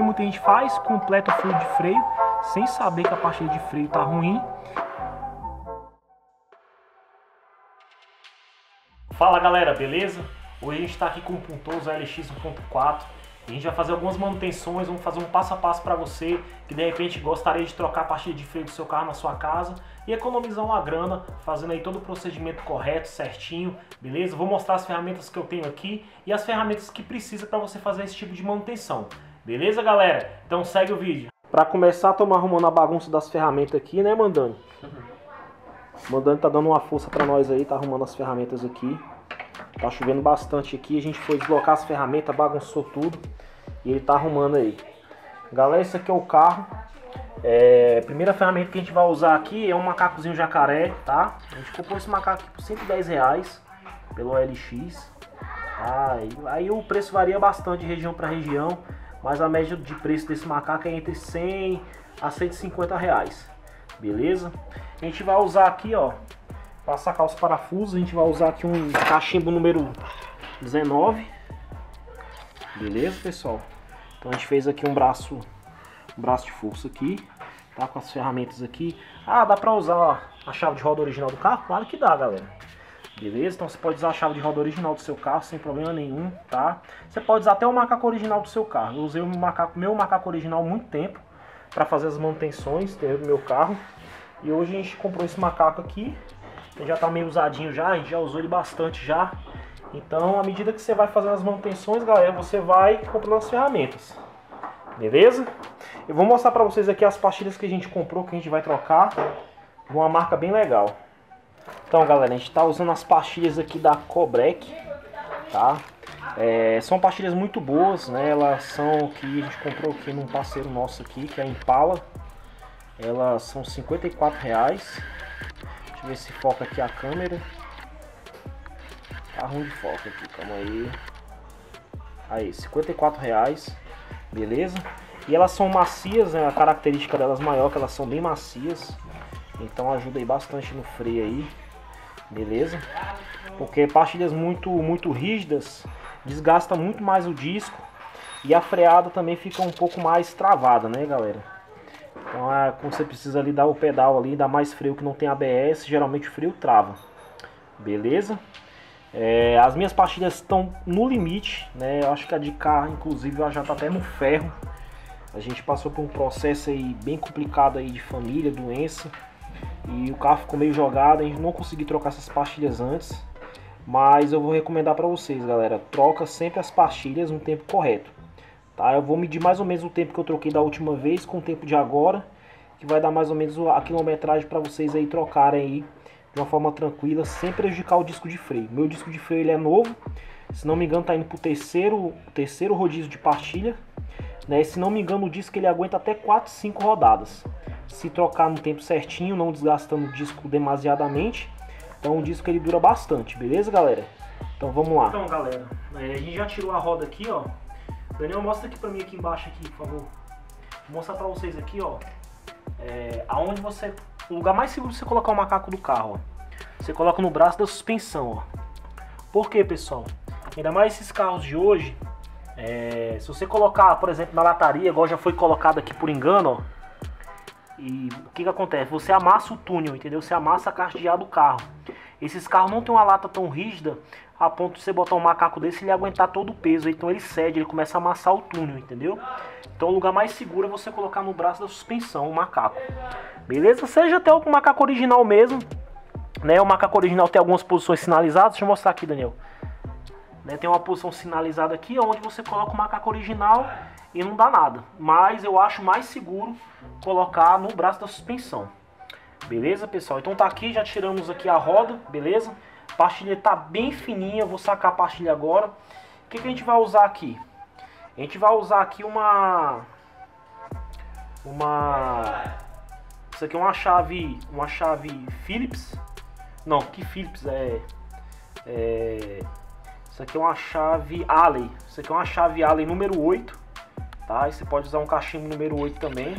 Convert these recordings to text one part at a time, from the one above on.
porque muita gente faz, completa o fluido de freio, sem saber que a pastilha de freio tá ruim. Fala galera, beleza? Hoje a gente está aqui com o Puntoso LX 1.4. A gente vai fazer algumas manutenções, vamos fazer um passo a passo para você que de repente gostaria de trocar a pastilha de freio do seu carro na sua casa e economizar uma grana fazendo aí todo o procedimento correto, certinho, beleza? Vou mostrar as ferramentas que eu tenho aqui e as ferramentas que precisa para você fazer esse tipo de manutenção, beleza galera? Então segue o vídeo. Para começar, estamos arrumando a bagunça das ferramentas aqui, né Mandani? Mandani tá dando uma força para nós aí, tá arrumando as ferramentas aqui. Tá chovendo bastante aqui, a gente foi deslocar as ferramentas, bagunçou tudo e ele tá arrumando aí. Galera, esse aqui é o carro. A primeira ferramenta que a gente vai usar aqui é um macacozinho jacaré, tá? A gente comprou esse macaco aqui por 110 reais pelo OLX. Tá? Aí o preço varia bastante de região para região, mas a média de preço desse macaco é entre 100 a 150 reais. Beleza? A gente vai usar aqui, ó, para sacar os parafusos, a gente vai usar aqui um cachimbo número 19. Beleza, pessoal? Então a gente fez aqui um braço de força aqui, tá? Com as ferramentas aqui. Ah, dá para usar, ó, a chave de roda original do carro? Claro que dá, galera. Beleza? Então você pode usar a chave de roda original do seu carro sem problema nenhum, tá? Você pode usar até o macaco original do seu carro. Eu usei o meu macaco original há muito tempo para fazer as manutenções do meu carro. E hoje a gente comprou esse macaco aqui. Ele já tá meio usadinho já, a gente já usou ele bastante já. Então, à medida que você vai fazendo as manutenções, galera, você vai comprando as ferramentas. Beleza? Eu vou mostrar pra vocês aqui as pastilhas que a gente comprou, que a gente vai trocar. Uma marca bem legal. Então, galera, a gente tá usando as pastilhas aqui da Cobrec, tá? São pastilhas muito boas, né? Elas são que a gente comprou aqui num parceiro nosso aqui, que é a Impala. Elas são R$54. Deixa eu ver se foca aqui a câmera. Tá ruim de foco aqui, calma aí. Aí, R$54, beleza? E elas são macias, né? A característica delas maior é que elas são bem macias. Então ajuda aí bastante no freio aí, beleza? Porque pastilhas muito rígidas desgasta muito mais o disco e a freada também fica um pouco mais travada, né, galera? Então é quando você precisa ali dar o pedal ali, dar mais freio que não tem ABS, geralmente o freio trava. Beleza? As minhas pastilhas estão no limite, né? Eu acho que a de carro, inclusive, ela já tá até no ferro. A gente passou por um processo aí bem complicado aí de família, doença. E o carro ficou meio jogado, a gente não conseguiu trocar essas pastilhas antes. Mas eu vou recomendar para vocês, galera, troca sempre as pastilhas no tempo correto. Tá, eu vou medir mais ou menos o tempo que eu troquei da última vez com o tempo de agora, que vai dar mais ou menos a quilometragem para vocês aí trocarem aí de uma forma tranquila, sem prejudicar o disco de freio. Meu disco de freio ele é novo, se não me engano tá indo pro terceiro rodízio de pastilha, né? Se não me engano o disco ele aguenta até 4, 5 rodadas. Se trocar no tempo certinho, não desgastando o disco demasiadamente, então o disco ele dura bastante, beleza galera? Então vamos lá. Então galera, a gente já tirou a roda aqui, ó. Daniel, mostra aqui pra mim aqui embaixo, aqui, por favor. Vou mostrar pra vocês aqui, ó. Aonde você... O lugar mais seguro de você colocar o macaco do carro, ó. Você coloca no braço da suspensão, ó. Por quê, pessoal? Ainda mais esses carros de hoje. Se você colocar, por exemplo, na lataria, igual já foi colocado aqui por engano, ó. E o que que acontece? Você amassa o túnel, entendeu? Você amassa a caixa de ar do carro. Esses carros não tem uma lata tão rígida a ponto de você botar um macaco desse e ele aguentar todo o peso. Então ele cede, ele começa a amassar o túnel, entendeu? Então o lugar mais seguro é você colocar no braço da suspensão o macaco. Beleza? Seja até o macaco original mesmo, né? O macaco original tem algumas posições sinalizadas. Deixa eu mostrar aqui, Daniel. Né? Tem uma posição sinalizada aqui onde você coloca o macaco original e não dá nada. Mas eu acho mais seguro colocar no braço da suspensão. Beleza, pessoal? Então tá aqui, já tiramos aqui a roda, beleza? A pastilha tá bem fininha, eu vou sacar a pastilha agora. O que que a gente vai usar aqui? A gente vai usar aqui Isso aqui é uma chave Phillips. Não, que Phillips Isso aqui é uma chave Allen. Isso aqui é uma chave Allen número 8, tá? E você pode usar um cachimbo número 8 também,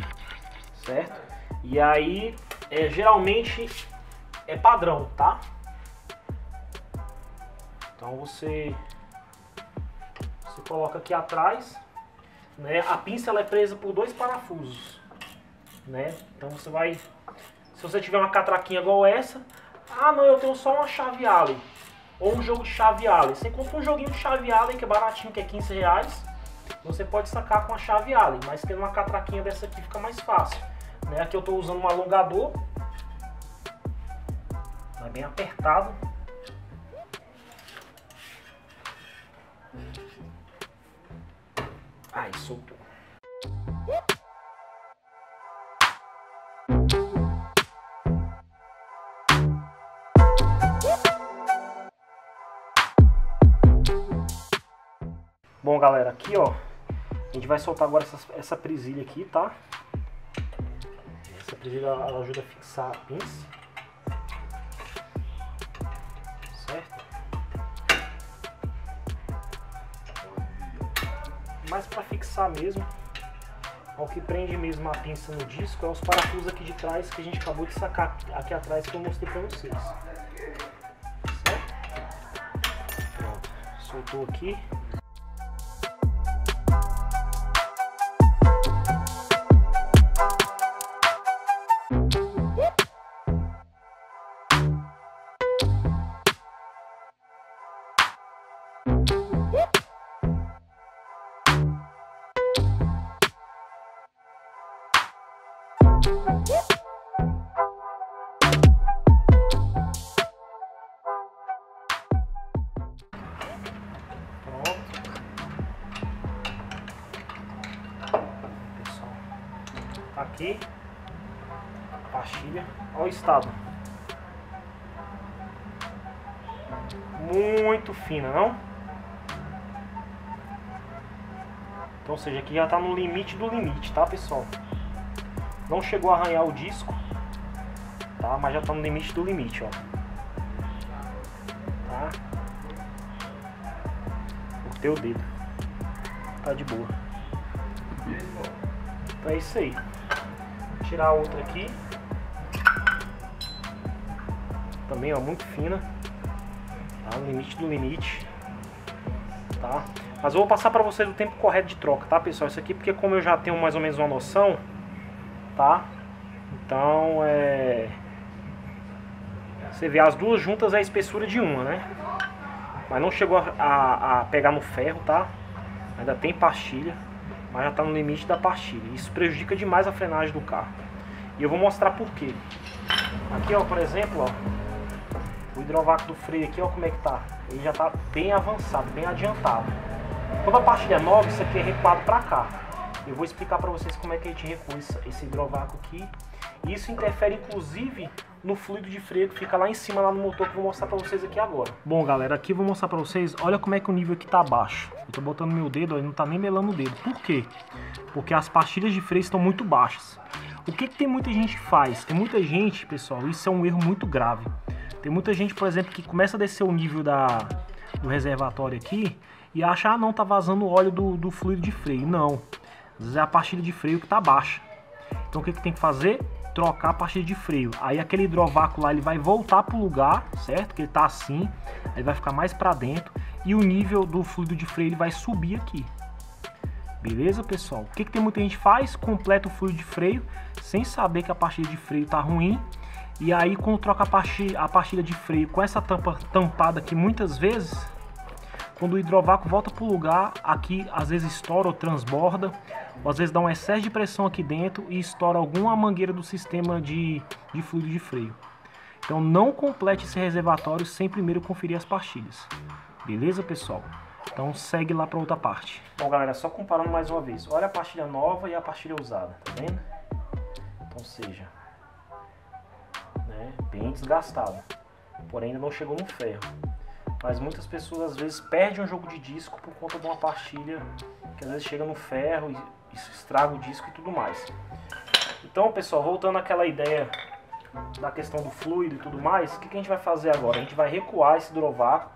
certo? E aí... geralmente é padrão, tá? Então você coloca aqui atrás. Né? A pinça ela é presa por dois parafusos. Né? Então você vai... Se você tiver uma catraquinha igual essa... Ah, não, eu tenho só uma chave Allen. Ou um jogo de chave Allen. Você compra um joguinho de chave Allen, que é baratinho, que é 15 reais. Você pode sacar com a chave Allen. Mas tendo uma catraquinha dessa aqui fica mais fácil. Né? Aqui eu estou usando um alongador. É bem apertado. Ai, soltou. Bom, galera, aqui ó, a gente vai soltar agora essa presilha aqui, tá? Essa presilha ela ajuda a fixar a pinça, certo? Mas para fixar mesmo, o que prende mesmo a pinça no disco é os parafusos aqui de trás que a gente acabou de sacar aqui atrás que eu mostrei para vocês. Certo? Pronto, soltou aqui. Aqui, pastilha, olha o estado, muito fina, não? Então, ou seja, aqui já tá no limite do limite, tá, pessoal? Não chegou a arranhar o disco, tá? Mas já tá no limite do limite, ó. Tá? Cortei o dedo. Tá de boa. Então é isso aí. Tirar a outra aqui. Também, ó, muito fina. Tá? No limite do limite. Tá? Mas eu vou passar pra vocês o tempo correto de troca, tá, pessoal? Isso aqui porque como eu já tenho mais ou menos uma noção, tá? Então, você vê, as duas juntas é a espessura de uma, né? Mas não chegou a pegar no ferro, tá? Ainda tem pastilha. Mas já está no limite da pastilha. Isso prejudica demais a frenagem do carro. E eu vou mostrar por quê. Aqui, ó, por exemplo, ó, o hidrovácuo do freio aqui, ó, como é que tá. Ele já está bem avançado, bem adiantado. Quando a pastilha é nova, isso aqui é recuado para cá. Eu vou explicar para vocês como é que a gente recua esse hidrovácuo aqui. E isso interfere, inclusive, no fluido de freio que fica lá em cima, lá no motor, que eu vou mostrar para vocês aqui agora. Bom, galera, aqui eu vou mostrar para vocês, olha como é que o nível aqui tá baixo. Eu tô botando meu dedo, ó, e não tá nem melando o dedo. Por quê? Porque as pastilhas de freio estão muito baixas. O que tem muita gente que faz? Tem muita gente, pessoal, isso é um erro muito grave. Tem muita gente, por exemplo, que começa a descer o nível do reservatório aqui e acha, ah, não, tá vazando o óleo do fluido de freio. Não. Às vezes é a pastilha de freio que tá baixa. Então o que tem que fazer? Trocar a pastilha de freio. Aí aquele hidrovácuo lá, ele vai voltar pro lugar, certo? Que ele tá assim, ele vai ficar mais para dentro e o nível do fluido de freio ele vai subir aqui. Beleza, pessoal? O que tem muita gente faz? Completa o fluido de freio sem saber que a pastilha de freio tá ruim. E aí quando troca a pastilha de freio com essa tampa tampada aqui muitas vezes, quando o hidrovácuo volta para o lugar, aqui às vezes estoura ou transborda, ou às vezes dá um excesso de pressão aqui dentro e estoura alguma mangueira do sistema de fluido de freio. Então não complete esse reservatório sem primeiro conferir as pastilhas. Beleza, pessoal? Então segue lá para outra parte. Bom, galera, só comparando mais uma vez. Olha a pastilha nova e a pastilha usada, tá vendo? Então seja, né, bem desgastada, porém ainda não chegou no ferro. Mas muitas pessoas às vezes perdem um jogo de disco por conta de uma pastilha que às vezes chega no ferro e estraga o disco e tudo mais. Então, pessoal, voltando àquela ideia da questão do fluido e tudo mais, o que a gente vai fazer agora? A gente vai recuar esse hidrovácuo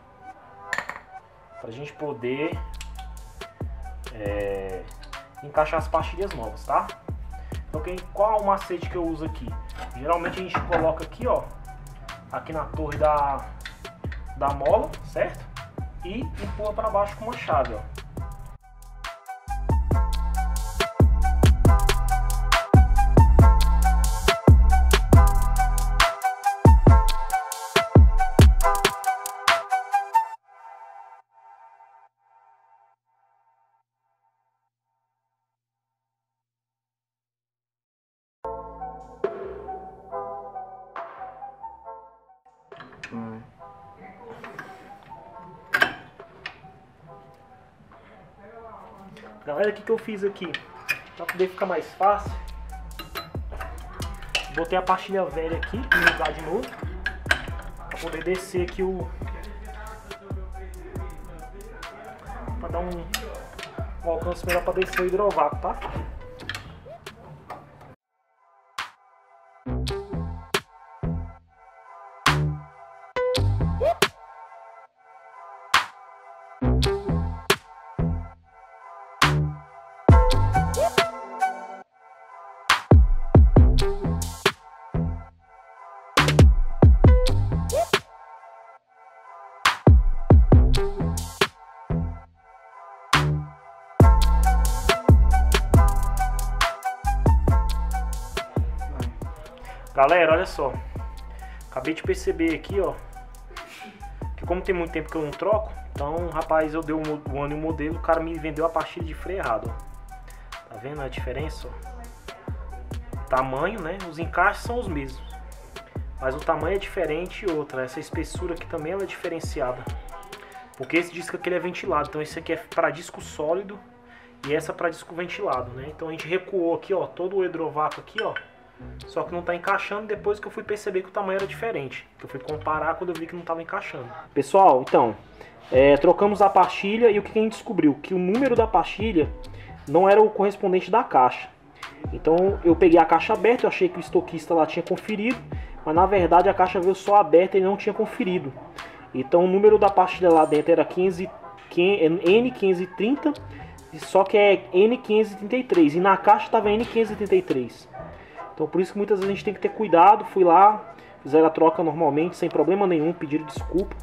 para a gente poder encaixar as pastilhas novas, tá? Então, qual é o macete que eu uso aqui? Geralmente a gente coloca aqui, ó, aqui na torre da mola, certo? E empurra para baixo com uma chave, ó. Galera, o que eu fiz aqui? Para poder ficar mais fácil, botei a pastilha velha aqui, para usar de novo, para poder descer aqui o... para dar um alcance melhor para descer o hidrovac, tá? Galera, olha só, acabei de perceber aqui, ó, que como tem muito tempo que eu não troco, então, rapaz, eu dei o ano e o modelo, o cara me vendeu a pastilha de freio errado, ó. Tá vendo a diferença, ó? Tamanho, né, os encaixes são os mesmos, mas o tamanho é diferente e outra, essa espessura aqui também ela é diferenciada, porque esse disco aqui ele é ventilado, então esse aqui é para disco sólido e essa é para disco ventilado, né, então a gente recuou aqui, ó, todo o hidrovaco aqui, ó. Só que não tá encaixando depois que eu fui perceber que o tamanho era diferente. Que eu fui comparar quando eu vi que não tava encaixando. Pessoal, então, trocamos a pastilha e o que a gente descobriu? Que o número da pastilha não era o correspondente da caixa. Então eu peguei a caixa aberta, eu achei que o estoquista lá tinha conferido. Mas na verdade a caixa veio só aberta e não tinha conferido. Então o número da pastilha lá dentro era N530, só que é N533. E na caixa tava N533. Então por isso que muitas vezes a gente tem que ter cuidado. Fui lá, fizeram a troca normalmente, sem problema nenhum, pediram desculpa.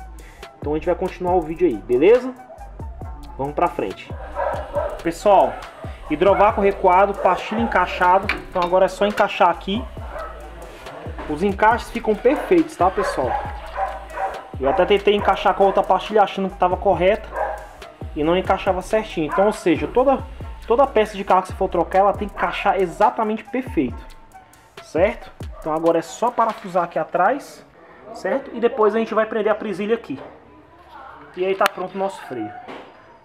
Então a gente vai continuar o vídeo aí, beleza? Vamos pra frente. Pessoal, hidrovaco recuado, pastilha encaixado. Então agora é só encaixar aqui. Os encaixes ficam perfeitos, tá, pessoal? Eu até tentei encaixar com a outra pastilha achando que estava correta e não encaixava certinho. Então, ou seja, toda peça de carro que você for trocar, ela tem que encaixar exatamente perfeito. Certo? Então agora é só parafusar aqui atrás, certo? E depois a gente vai prender a presilha aqui. E aí tá pronto o nosso freio.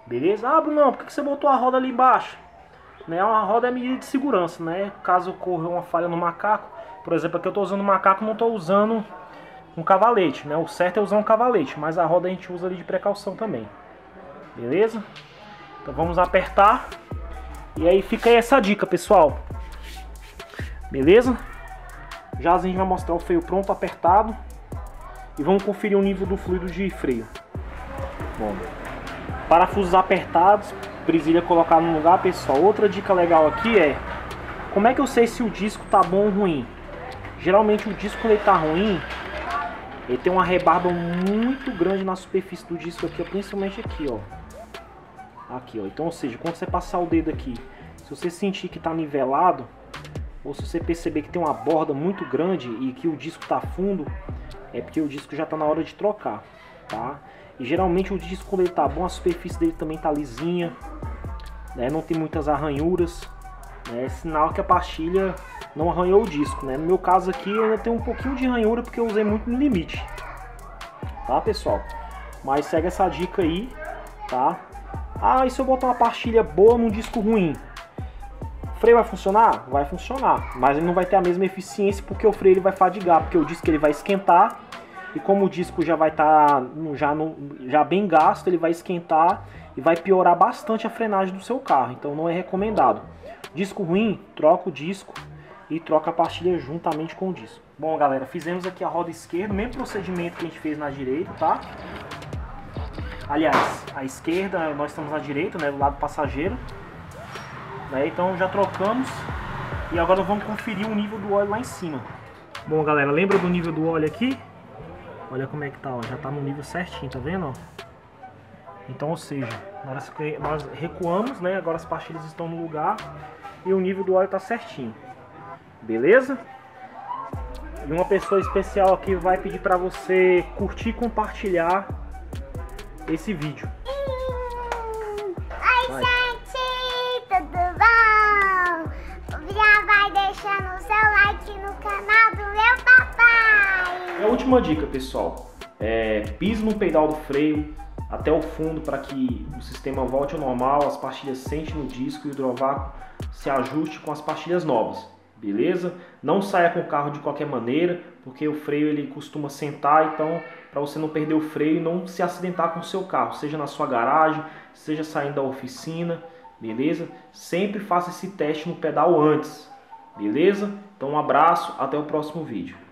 Beleza? Ah, Bruno, por que você botou a roda ali embaixo? Né? Uma roda é medida de segurança, né? Caso ocorra uma falha no macaco. Por exemplo, aqui eu tô usando um macaco, não tô usando um cavalete, né? O certo é usar um cavalete, mas a roda a gente usa ali de precaução também. Beleza? Então vamos apertar. E aí fica aí essa dica, pessoal. Beleza? Já a gente vai mostrar o freio pronto, apertado. E vamos conferir o nível do fluido de freio. Bom, parafusos apertados, presilha colocada no lugar, pessoal. Outra dica legal aqui é: como é que eu sei se o disco tá bom ou ruim? Geralmente o disco, quando ele tá ruim, ele tem uma rebarba muito grande na superfície do disco aqui, principalmente aqui, ó. Aqui, ó. Então, ou seja, quando você passar o dedo aqui, se você sentir que tá nivelado, ou se você perceber que tem uma borda muito grande e que o disco está fundo, é porque o disco já está na hora de trocar, tá? E geralmente o disco, quando ele está bom, a superfície dele também está lisinha, né? Não tem muitas arranhuras, né? É sinal que a pastilha não arranhou o disco, né? No meu caso aqui eu ainda tenho um pouquinho de arranhura porque eu usei muito no limite, tá, pessoal? Mas segue essa dica aí, tá? Ah, e se eu botar uma pastilha boa num disco ruim? O freio vai funcionar? Vai funcionar, mas ele não vai ter a mesma eficiência porque o freio ele vai fadigar, porque o disco ele vai esquentar e como o disco já vai estar já bem gasto, ele vai esquentar e vai piorar bastante a frenagem do seu carro, então não é recomendado. Disco ruim, troca o disco e troca a pastilha juntamente com o disco. Bom, galera, fizemos aqui a roda esquerda, mesmo procedimento que a gente fez na direita, tá? Aliás, a esquerda, nós estamos na direita, né, do lado passageiro. Então já trocamos e agora vamos conferir o nível do óleo lá em cima. Bom, galera, lembra do nível do óleo aqui? Olha como é que tá, ó. Já tá no nível certinho, tá vendo? Ó? Então, ou seja, nós recuamos, né? Agora as pastilhas estão no lugar e o nível do óleo tá certinho. Beleza? E uma pessoa especial aqui vai pedir pra você curtir e compartilhar esse vídeo. Vai. Deixando o seu like no canal do meu papai. E a última dica, pessoal, pise no pedal do freio, até o fundo para que o sistema volte ao normal, as pastilhas sentem no disco e o drovaco se ajuste com as pastilhas novas, beleza? Não saia com o carro de qualquer maneira, porque o freio ele costuma sentar, então para você não perder o freio e não se acidentar com o seu carro, seja na sua garagem, seja saindo da oficina, beleza? Sempre faça esse teste no pedal antes, beleza? Então um abraço, até o próximo vídeo.